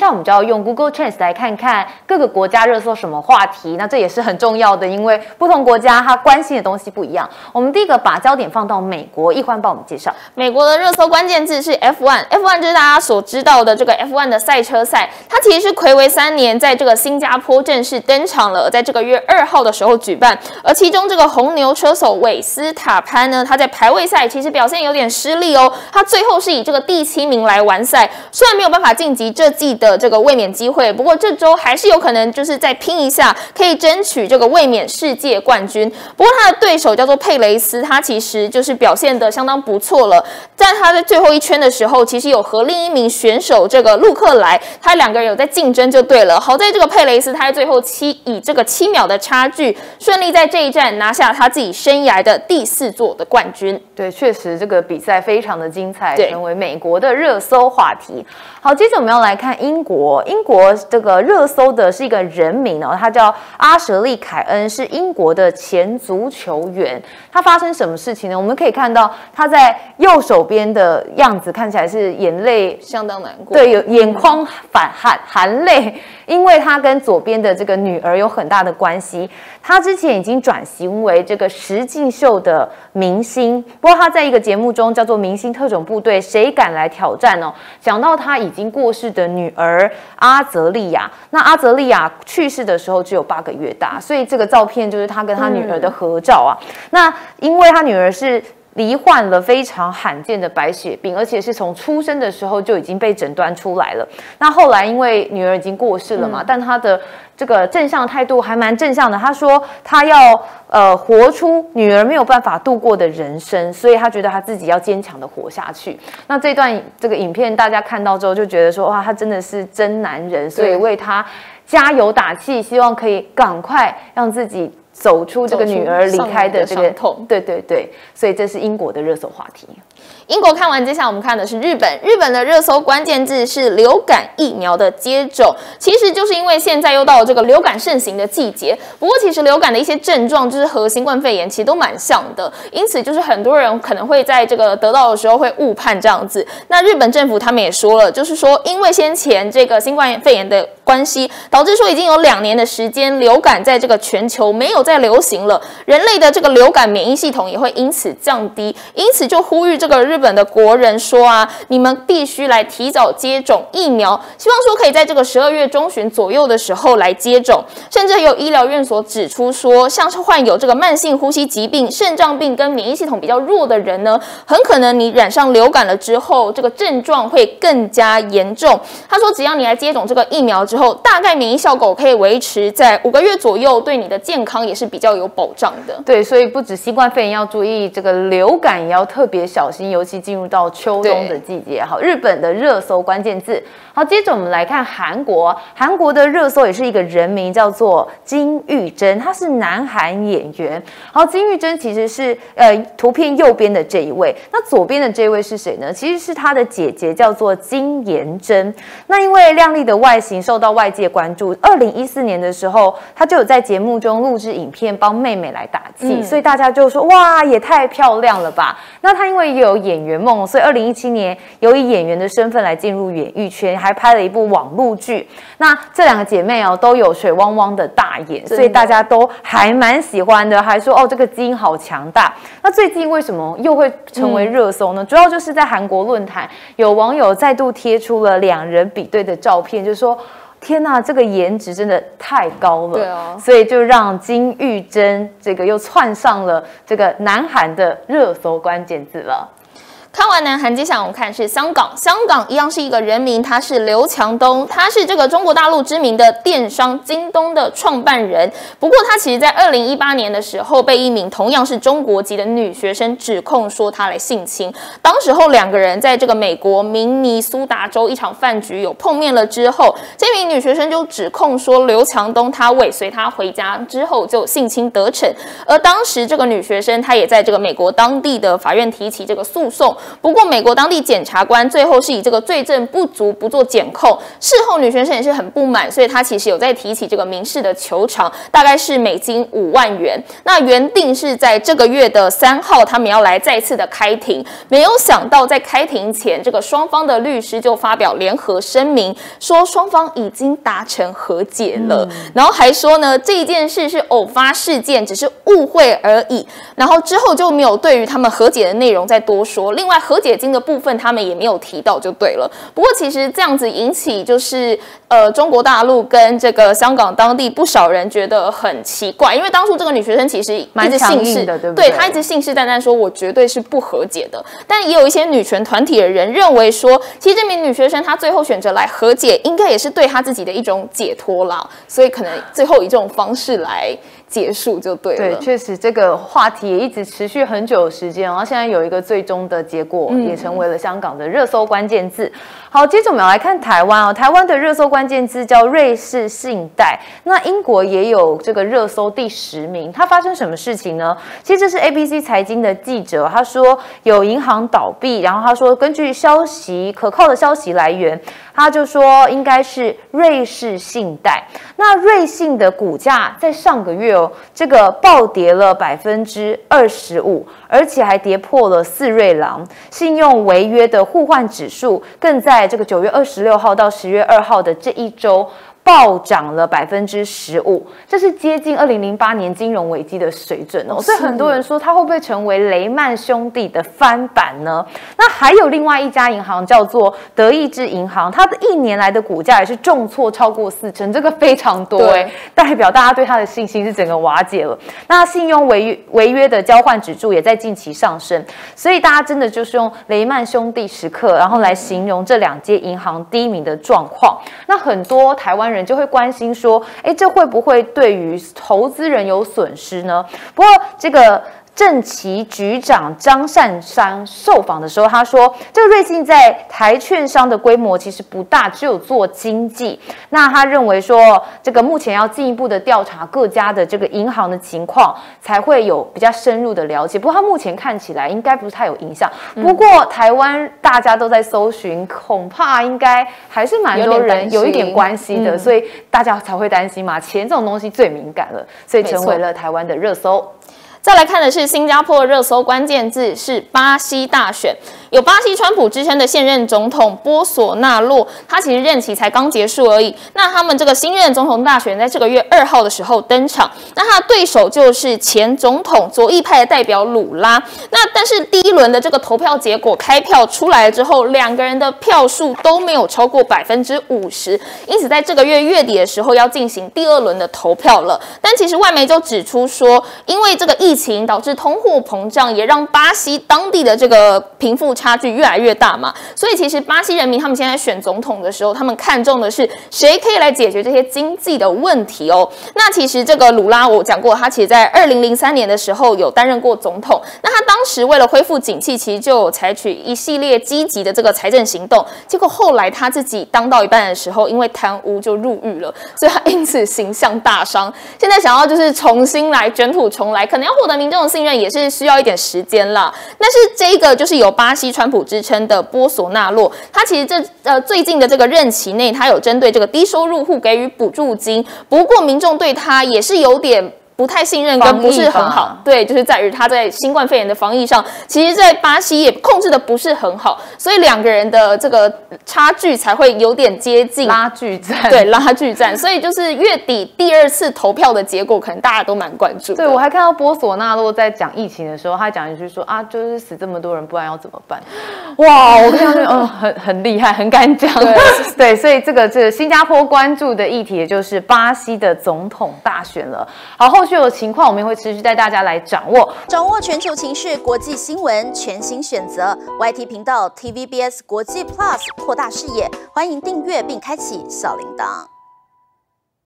像我们就要用 Google Trends 来看看各个国家热搜什么话题，那这也是很重要的，因为不同国家它关心的东西不一样。我们第一个把焦点放到美国，奕欢帮我们介绍美国的热搜关键字是 F1，F1 就是大家所知道的这个 F1 的赛车赛，它其实是睽违3年在这个新加坡正式登场了，在这个月2号的时候举办。而其中这个红牛车手韦斯塔潘呢，他在排位赛其实表现有点失利哦，他最后是以这个第7名来完赛，虽然没有办法晋级这季的这个卫冕机会，不过这周还是有可能就是再拼一下，可以争取这个卫冕世界冠军。不过他的对手叫做佩雷斯，他其实就是表现得相当不错了，在他在最后1圈的时候，其实有和另一名选手这个陆克莱，他两个人有在竞争就对了。好在这个佩雷斯他在最后以这个7秒的差距，顺利在这一战拿下他自己生涯的第4座的冠军。对，确实这个比赛非常的精彩，成为美国的热搜话题。好，接着我们要来看英国，英国这个热搜的是一个人名哦，他叫阿舍利·凯恩，是英国的前足球员。他发生什么事情呢？我们可以看到他在右手边的样子看起来是眼泪相当难过，对，有眼眶反含泪，因为他跟左边的这个女儿有很大的关系。他之前已经转型为这个实境秀的明星，不过他在一个节目中叫做《明星特种部队》，谁敢来挑战哦？讲到他已经过世的女儿阿泽利亚，那阿泽利亚去世的时候只有8个月大，所以这个照片就是他跟他女儿的合照啊。那因为他女儿是罹患了非常罕见的白血病，而且是从出生的时候就已经被诊断出来了。那后来因为女儿已经过世了嘛，但她的这个正向态度还蛮正向的。她说她要活出女儿没有办法度过的人生，所以她觉得她自己要坚强的活下去。那这段这个影片大家看到之后就觉得说，哇，她真的是真男人，所以为她加油打气，希望可以赶快让自己走出这个女儿离开的这个痛，对对对，所以这是英国的热搜话题。英国看完，接下来我们看的是日本。日本的热搜关键字是流感疫苗的接种，其实就是因为现在又到了这个流感盛行的季节。不过其实流感的一些症状就是和新冠肺炎其实都蛮像的，因此就是很多人可能会在这个得到的时候会误判这样子。那日本政府他们也说了，就是说因为先前这个新冠肺炎的关系，导致说已经有2年的时间，流感在这个全球没有在流行了，人类的这个流感免疫系统也会因此降低，因此就呼吁这个日本的国人说啊，你们必须来提早接种疫苗，希望说可以在这个12月中旬左右的时候来接种。甚至有医疗院所指出说，像是患有这个慢性呼吸疾病、肾脏病跟免疫系统比较弱的人呢，很可能你染上流感了之后，这个症状会更加严重。他说只要你来接种这个疫苗之后，大概免疫效果可以维持在5个月左右，对你的健康也是比较有保障的。对，所以不止新冠肺炎要注意，这个流感也要特别小心，尤其进入到秋冬的季节。好，日本的热搜关键字。好，接着我们来看韩国。韩国的热搜也是一个人名，叫做金玉珍，他是南韩演员。好，金玉珍其实是图片右边的这一位，那左边的这一位是谁呢？其实是他的姐姐，叫做金妍珍。那因为靓丽的外形受到外界关注，2014年的时候，他就有在节目中录制影片帮妹妹来打气，所以大家就说，哇，也太漂亮了吧。那他因为也有演员梦，所以2017年由以演员的身份来进入演艺圈，还拍了一部网络剧。那这两个姐妹哦，都有水汪汪的大眼，所以大家都还蛮喜欢的，还说哦，这个基因好强大。那最近为什么又会成为热搜呢？主要就是在韩国论坛，有网友再度贴出了2人比对的照片，就说，天呐，这个颜值真的太高了，对啊，所以就让金玉珍这个又窜上了这个南韩的热搜关键字了。看完南韩，接下来我们看是香港。香港一样是一个人名，他是刘强东，他是这个中国大陆知名的电商京东的创办人。不过他其实在2018年的时候，被一名同样是中国籍的女学生指控说他来性侵。当时候2个人在这个美国明尼苏达州一场饭局有碰面了之后，这名女学生就指控说刘强东他尾随他回家之后就性侵得逞。而当时这个女学生她也在这个美国当地的法院提起这个诉讼。不过美国当地检察官最后是以这个罪证不足不做检控。事后女学生也是很不满，所以她其实有在提起这个民事的求偿，大概是$50,000。那原定是在这个月的3号，他们要来再次的开庭，没有想到在开庭前，这个双方的律师就发表联合声明，说双方已经达成和解了，然后还说呢，这一件事是偶发事件，只是误会而已。然后之后就没有对于他们和解的内容再多说，另外和解金的部分他们也没有提到就对了。不过其实这样子引起就是中国大陆跟这个香港当地不少人觉得很奇怪，因为当初这个女学生其实蛮信誓的，对，她一直信誓旦旦说我绝对是不和解的。但也有一些女权团体的人认为说，其实这名女学生她最后选择来和解，应该也是对她自己的一种解脱啦，所以可能最后以这种方式来结束就对了。对，确实这个话题也一直持续很久的时间，然后现在有一个最终的结果，也成为了香港的热搜关键字。好，接着我们要来看台湾哦，台湾的热搜关键字叫瑞士信贷。那英国也有这个热搜第10名，它发生什么事情呢？其实这是 ABC 财经的记者，他说有银行倒闭，然后他说根据消息可靠的消息来源，他就说应该是瑞士信贷。那瑞信的股价在上个月这个暴跌了25%，而且还跌破了4瑞郎，信用违约的互换指数更在这个9月26号到10月2号的这一周暴涨了15%，这是接近2008年金融危机的水准哦。所以很多人说它会不会成为雷曼兄弟的翻版呢？那还有另外一家银行叫做德意志银行，它的1年来的股价也是重挫超过40%，这个非常多哎，代表大家对它的信心是整个瓦解了。那信用违约的交换指数也在近期上升，所以大家真的就是用雷曼兄弟时刻，然后来形容这两间银行低迷的状况。那很多台湾人就会关心说，哎，这会不会对于投资人有损失呢？不过这个政企局长张善山受访的时候，他说这个瑞信在台券商的规模其实不大，只有做经济。那他认为说，这个目前要进一步的调查各家的这个银行的情况，才会有比较深入的了解。不过他目前看起来应该不太有影响。不过台湾大家都在搜寻，恐怕应该还是蛮多人有一点关系的，所以大家才会担心嘛。钱这种东西最敏感了，所以成为了台湾的热搜。再来看的是新加坡热搜关键字是巴西大选，有巴西川普之称的现任总统波索纳洛，他其实任期才刚结束而已。那他们这个新任总统大选在这个月2号的时候登场，那他的对手就是前总统左翼派的代表鲁拉。那但是第一轮的这个投票结果开票出来之后，两个人的票数都没有超过50%，因此在这个月月底的时候要进行第2轮的投票了。但其实外媒就指出说，因为这个疫情导致通货膨胀，也让巴西当地的这个贫富差距越来越大嘛，所以其实巴西人民他们现在选总统的时候，他们看重的是谁可以来解决这些经济的问题哦。那其实这个鲁拉我讲过，他其实在2003年的时候有担任过总统，那他当时为了恢复景气，其实就有采取一系列积极的这个财政行动，结果后来他自己当到一半的时候，因为贪污就入狱了，所以他因此形象大伤，现在想要就是重新来卷土重来，可能要获得民众的信任也是需要一点时间啦。但是这个就是有巴西川普之称的波索纳洛，他其实最近的这个任期内，他有针对这个低收入户给予补助金，不过民众对他也是有点不太信任跟不是很好，对，就是在于他在新冠肺炎的防疫上，其实在巴西也控制的不是很好，所以两个人的这个差距才会有点接近拉锯战，所以就是月底第2次投票的结果，可能大家都蛮关注的。对，我还看到波索纳洛在讲疫情的时候，他讲一句说啊，就是死这么多人，不然要怎么办？哇，我看到很厉害，很敢讲。对，所以这个新加坡关注的议题，也就是巴西的总统大选了。好，后续的情况我们也会持续带大家来掌握全球情势、国际新闻全新选择 YT 频道 TVBS 国际 Plus， 扩大视野，欢迎订阅并开启小铃铛。